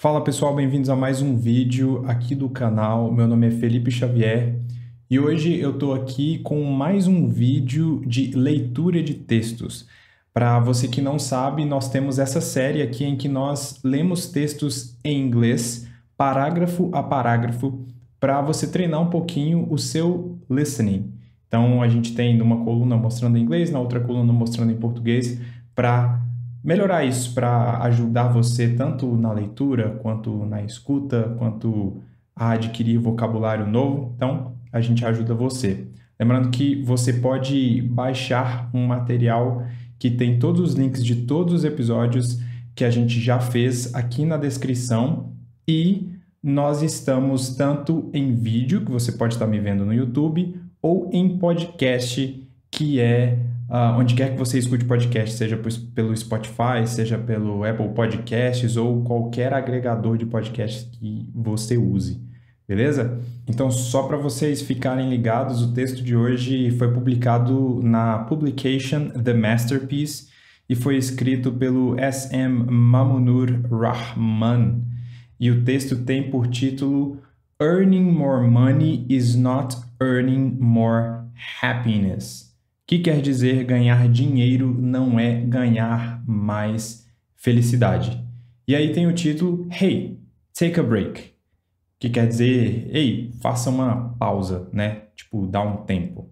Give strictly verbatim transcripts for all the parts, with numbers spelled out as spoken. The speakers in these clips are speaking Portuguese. Fala pessoal, bem-vindos a mais um vídeo aqui do canal. Meu nome é Felipe Xavier e hoje eu estou aqui com mais um vídeo de leitura de textos. Para você que não sabe, nós temos essa série aqui em que nós lemos textos em inglês, parágrafo a parágrafo, para você treinar um pouquinho o seu listening. Então a gente tem numa coluna mostrando em inglês, na outra coluna mostrando em português, para melhorar isso, para ajudar você tanto na leitura, quanto na escuta, quanto a adquirir vocabulário novo. Então, a gente ajuda você. Lembrando que você pode baixar um material que tem todos os links de todos os episódios que a gente já fez aqui na descrição. E nós estamos tanto em vídeo, que você pode estar me vendo no YouTube, ou em podcast, que é... Uh, onde quer que você escute podcast, seja pelo Spotify, seja pelo Apple Podcasts ou qualquer agregador de podcasts que você use, beleza? Então, só para vocês ficarem ligados, o texto de hoje foi publicado na publication The Masterpiece e foi escrito pelo S M Mamunur Rahman. E o texto tem por título Earning More Money is Not Earning More Happiness. Que quer dizer ganhar dinheiro não é ganhar mais felicidade. E aí tem o título Hey, take a break. Que quer dizer, ei, faça uma pausa, né? Tipo, dá um tempo.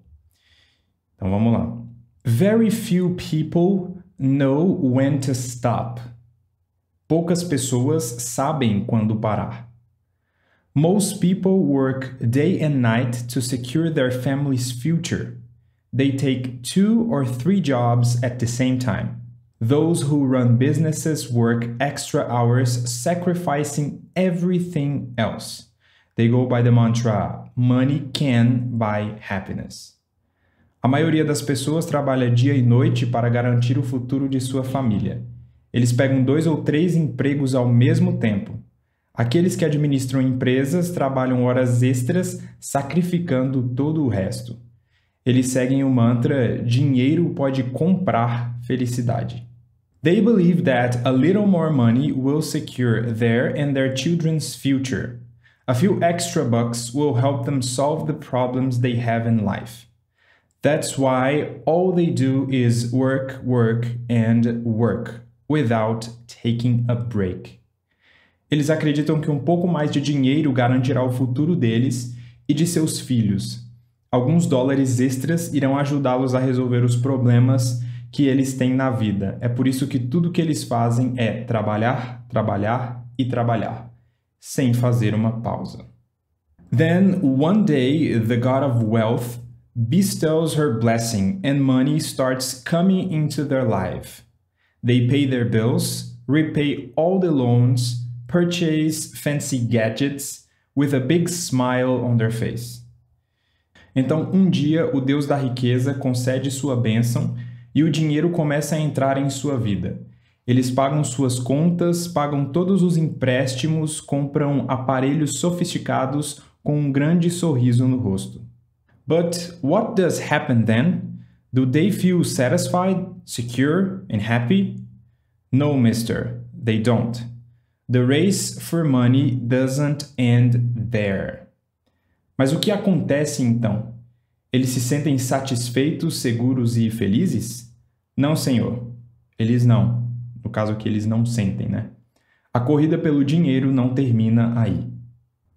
Então vamos lá. Very few people know when to stop. Poucas pessoas sabem quando parar. Most people work day and night to secure their family's future. They take two or three jobs at the same time. Those who run businesses work extra hours, sacrificing everything else. They go by the mantra, money can buy happiness. A maioria das pessoas trabalha dia e noite para garantir o futuro de sua família. Eles pegam dois ou três empregos ao mesmo tempo. Aqueles que administram empresas trabalham horas extras, sacrificando todo o resto. Eles seguem o mantra, dinheiro pode comprar felicidade. They believe that a little more money will secure their and their children's future. A few extra bucks will help them solve the problems they have in life. That's why all they do is work, work and work, without taking a break. Eles acreditam que um pouco mais de dinheiro garantirá o futuro deles e de seus filhos. Alguns dólares extras irão ajudá-los a resolver os problemas que eles têm na vida. É por isso que tudo que eles fazem é trabalhar, trabalhar e trabalhar, sem fazer uma pausa. Then one day the god of wealth bestows her blessing and money starts coming into their life. They pay their bills, repay all the loans, purchase fancy gadgets with a big smile on their face. Então, um dia, o Deus da riqueza concede sua bênção e o dinheiro começa a entrar em sua vida. Eles pagam suas contas, pagam todos os empréstimos, compram aparelhos sofisticados com um grande sorriso no rosto. But what does happen then? Do they feel satisfied, secure and happy? No, mister, they don't. The race for money doesn't end there. Mas o que acontece então? Eles se sentem satisfeitos, seguros e felizes? Não, senhor. Eles não. No caso que eles não sentem, né? A corrida pelo dinheiro não termina aí.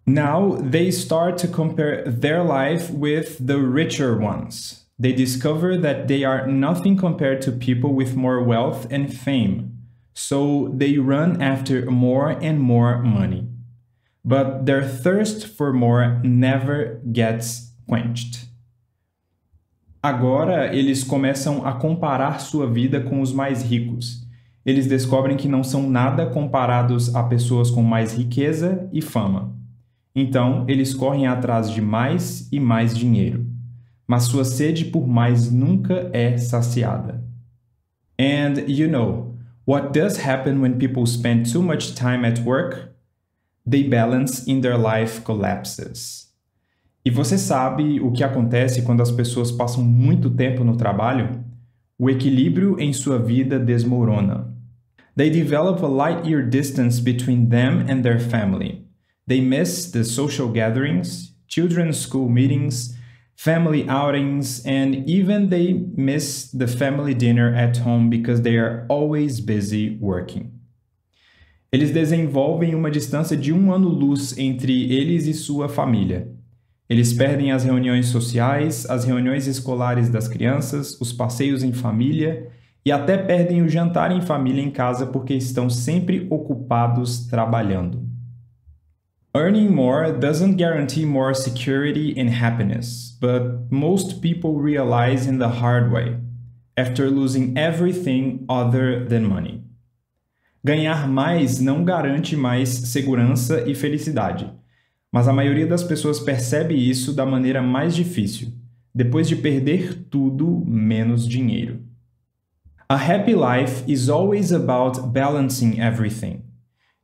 Now they start to compare their life with the richer ones. They discover that they are nothing compared to people with more wealth and fame. So they run after more and more money. But their thirst for more never gets quenched. Agora eles começam a comparar sua vida com os mais ricos. Eles descobrem que não são nada comparados a pessoas com mais riqueza e fama. Então eles correm atrás de mais e mais dinheiro. Mas sua sede por mais nunca é saciada. And you know, what does happen when people spend too much time at work? The balance in their life collapses. E você sabe o que acontece quando as pessoas passam muito tempo no trabalho? O equilíbrio em sua vida desmorona. They develop a light-year distance between them and their family. They miss the social gatherings, children's school meetings, family outings, and even they miss the family dinner at home because they are always busy working. Eles desenvolvem uma distância de um ano-luz entre eles e sua família. Eles perdem as reuniões sociais, as reuniões escolares das crianças, os passeios em família e até perdem o jantar em família em casa porque estão sempre ocupados trabalhando. Earning more doesn't guarantee more security and happiness, but most people realize in the hard way, after losing everything other than money. Ganhar mais não garante mais segurança e felicidade, mas a maioria das pessoas percebe isso da maneira mais difícil, depois de perder tudo menos dinheiro. A happy life is always about balancing everything.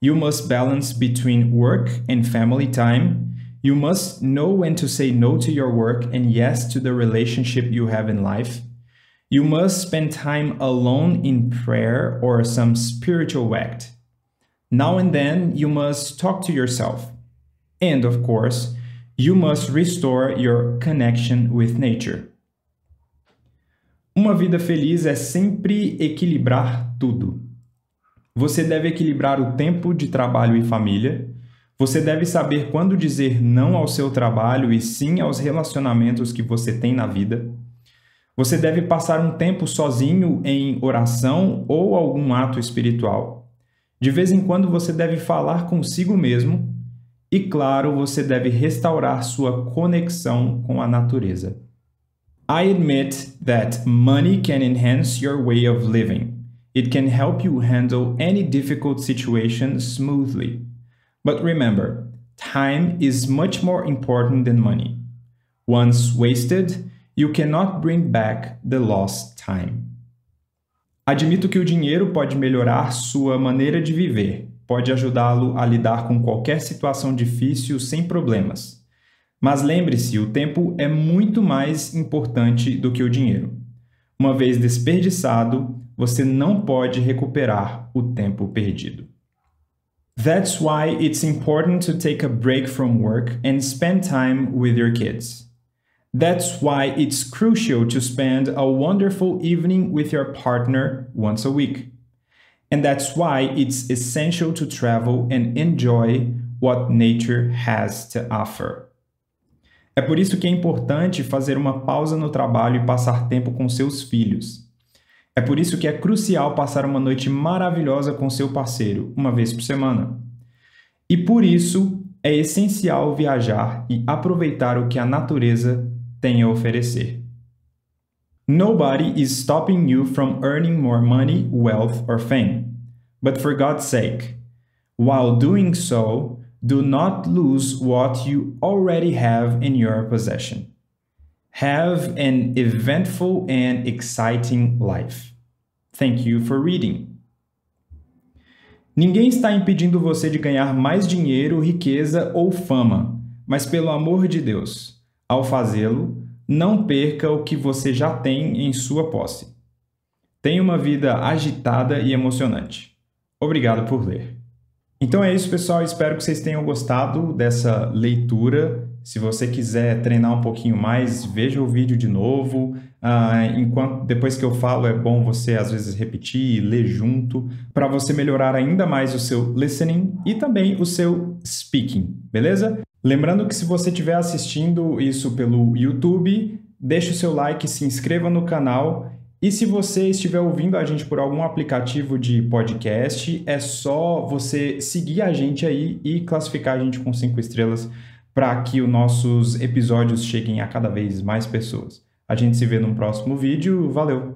You must balance between work and family time. You must know when to say no to your work and yes to the relationship you have in life. You must spend time alone in prayer or some spiritual act. Now and then, you must talk to yourself. And of course, you must restore your connection with nature. Uma vida feliz é sempre equilibrar tudo. Você deve equilibrar o tempo de trabalho e família. Você deve saber quando dizer não ao seu trabalho e sim aos relacionamentos que você tem na vida. Você deve passar um tempo sozinho em oração ou algum ato espiritual. De vez em quando você deve falar consigo mesmo. E claro, você deve restaurar sua conexão com a natureza. I admit that money can enhance your way of living. It can help you handle any difficult situation smoothly. But remember, time is much more important than money. Once wasted, you cannot bring back the lost time. Admito que o dinheiro pode melhorar sua maneira de viver, pode ajudá-lo a lidar com qualquer situação difícil sem problemas. Mas lembre-se, o tempo é muito mais importante do que o dinheiro. Uma vez desperdiçado, você não pode recuperar o tempo perdido. That's why it's important to take a break from work and spend time with your kids. That's why it's crucial to spend a wonderful evening with your partner once a week. And that's why it's essential to travel and enjoy what nature has to offer. É por isso que é importante fazer uma pausa no trabalho e passar tempo com seus filhos. É por isso que é crucial passar uma noite maravilhosa com seu parceiro, uma vez por semana. E por isso, é essencial viajar e aproveitar o que a natureza tem a oferecer. Nobody is stopping you from earning more money, wealth or fame. But for God's sake, while doing so, do not lose what you already have in your possession. Have an eventful and exciting life. Thank you for reading. Ninguém está impedindo você de ganhar mais dinheiro, riqueza ou fama, mas pelo amor de Deus, ao fazê-lo, não perca o que você já tem em sua posse. Tenha uma vida agitada e emocionante. Obrigado por ler. Então é isso, pessoal. Espero que vocês tenham gostado dessa leitura. Se você quiser treinar um pouquinho mais, veja o vídeo de novo. Ah, enquanto, depois que eu falo, é bom você, às vezes, repetir e ler junto para você melhorar ainda mais o seu listening e também o seu speaking, beleza? Lembrando que se você estiver assistindo isso pelo YouTube, deixa o seu like, se inscreva no canal. E se você estiver ouvindo a gente por algum aplicativo de podcast, é só você seguir a gente aí e classificar a gente com cinco estrelas para que os nossos episódios cheguem a cada vez mais pessoas. A gente se vê no próximo vídeo. Valeu!